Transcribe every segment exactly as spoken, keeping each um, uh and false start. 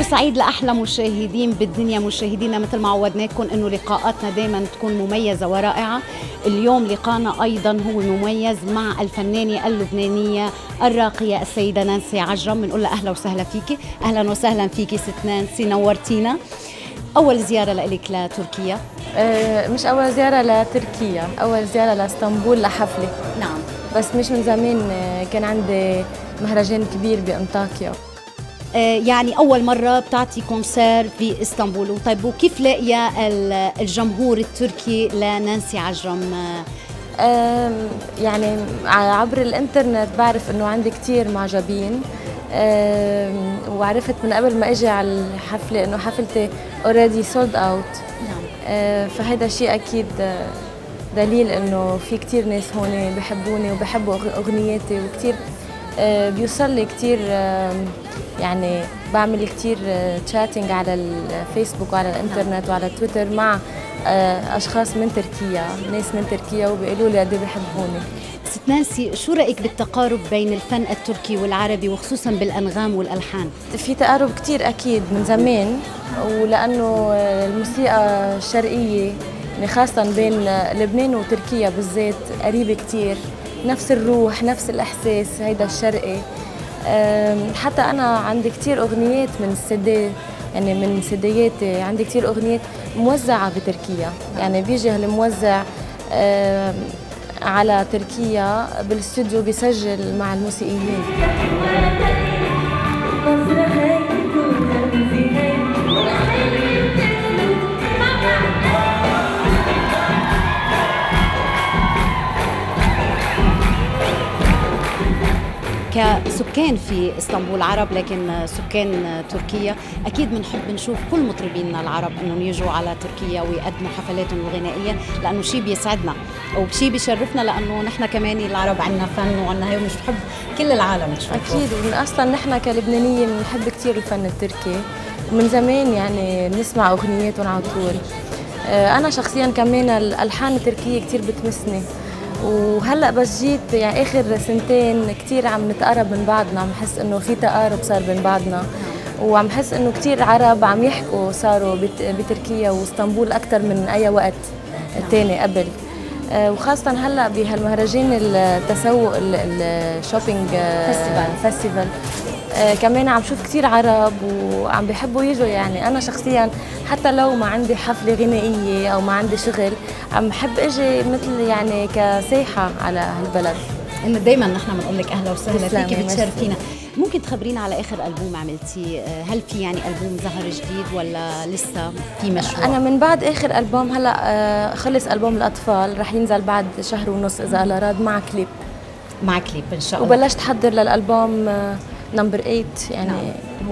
نهار سعيد لأحلى مشاهدين بالدنيا. مشاهدينا مثل ما عودناكم أنه لقاءاتنا دايما تكون مميزة ورائعة، اليوم لقاءنا أيضا هو مميز مع الفنانة اللبنانية الراقية السيدة نانسي عجرم. بنقول لها أهلا وسهلا فيكي. أهلا وسهلا فيكي ست نانسي، نورتينا. أول زيارة لإلك لتركيا؟ أه مش أول زيارة لتركيا، أول زيارة لإسطنبول لحفلة. نعم بس مش من زمان، كان عندي مهرجان كبير بأنطاكيا. يعني أول مرة بتعطي كونسير في إسطنبول. طيب وكيف لاقية الجمهور التركي لنانسي عجرم؟ يعني عبر الإنترنت بعرف إنه عندي كتير معجبين، وعرفت من قبل ما أجي على الحفلة إنه حفلتي already sold out. نعم. فهذا شيء أكيد دليل إنه في كتير ناس هون بحبوني وبحبوا أغنياتي، وكتير بيوصل لي كتير، يعني بعمل كتير تشاتنج على الفيسبوك وعلى الانترنت وعلى تويتر مع اشخاص من تركيا، ناس من تركيا، وبيقولوا لي قد ايه بحبوني. ست نانسي، شو رايك بالتقارب بين الفن التركي والعربي وخصوصا بالانغام والالحان؟ في تقارب كتير اكيد من زمان، ولانه الموسيقى الشرقيه خاصه بين لبنان وتركيا بالذات قريبه كتير، نفس الروح نفس الاحساس هيدا الشرقي. حتى أنا عندي كتير أغنيات من السيدي، يعني من سيدياتي عندي كتير أغنيات موزعة بتركيا، يعني بيجي الموزع على تركيا بالاستوديو بيسجل مع الموسيقيين. كسكان في اسطنبول عرب لكن سكان تركيا اكيد بنحب نشوف كل مطربينا العرب انهم يجوا على تركيا ويقدموا حفلاتهم الغنائيه، لانه شيء بيسعدنا وشيء بيشرفنا، لانه نحن كمان العرب عندنا فن وعندنا هي، ومش بحب كل العالم تشوفه. اكيد، واصلا نحن كلبنانيه بنحب كثير الفن التركي ومن زمان يعني بنسمع اغنياتهم على طول. انا شخصيا كمان الالحان التركيه كثير بتمسني، وهلا بس جيت يعني اخر سنتين كثير عم نتقرب من بعضنا، عم حس انه في تقارب صار بين بعضنا، وعم حس انه كثير عرب عم يحكوا صاروا بتركيا واسطنبول اكثر من اي وقت ثاني قبل، وخاصه هلا بهالمهرجان التسوق الشوبينج فيستيفال كمان عم شوف كثير عرب وعم بيحبوا يجوا. يعني انا شخصيا حتى لو ما عندي حفله غنائيه او ما عندي شغل، عم بحب اجي مثل يعني كسياحه على هالبلد. انه دائما نحن بنقول لك اهلا وسهلا فيكي، بتشرفينا. ممكن تخبرينا على اخر البوم عملتيه؟ هل في يعني البوم ظهر جديد ولا لسه في مشروع؟ انا من بعد اخر البوم هلا خلص البوم الاطفال، رح ينزل بعد شهر ونص اذا الله راد، مع كليب. مع كليب ان شاء الله. وبلشت احضر للالبوم نمبر ثمانية، يعني نعم.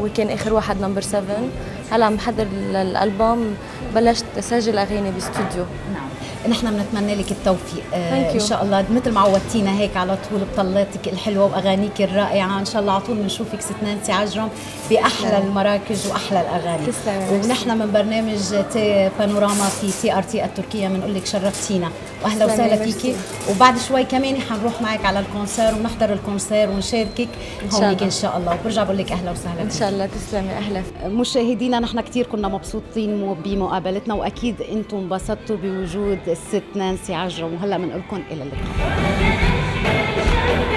هو كان اخر واحد نمبر سبعة، هلا عم بحضر للالبوم، بلشت اسجل اغاني باستوديو. نعم نحن بنتمنى لك التوفيق ان شاء الله، مثل ما عودتينا هيك على طول بطلاتك الحلوه واغانيك الرائعه، ان شاء الله على طول بنشوفك ست نانسي عجرم باحلى المراكز واحلى الاغاني. ونحن من برنامج تي بانوراما في تي ار تي التركيه بنقول لك شرفتينا واهلا وسهلا فيكي، وبعد شوي كمان حنروح معك على الكونسير ونحضر الكونسير ونشاركك هونيك ان شاء الله، وبرجع بقول لك اهلا وسهلا فيكي. ان شاء الله. تسلمي. اهلا مشاهدينا، نحن كثير كنا مبسوطين بمقابلتنا، واكيد انتم انبسطتوا بوجود الست نانسي عجرم، وهلا بنقول لكم الى اللقاء.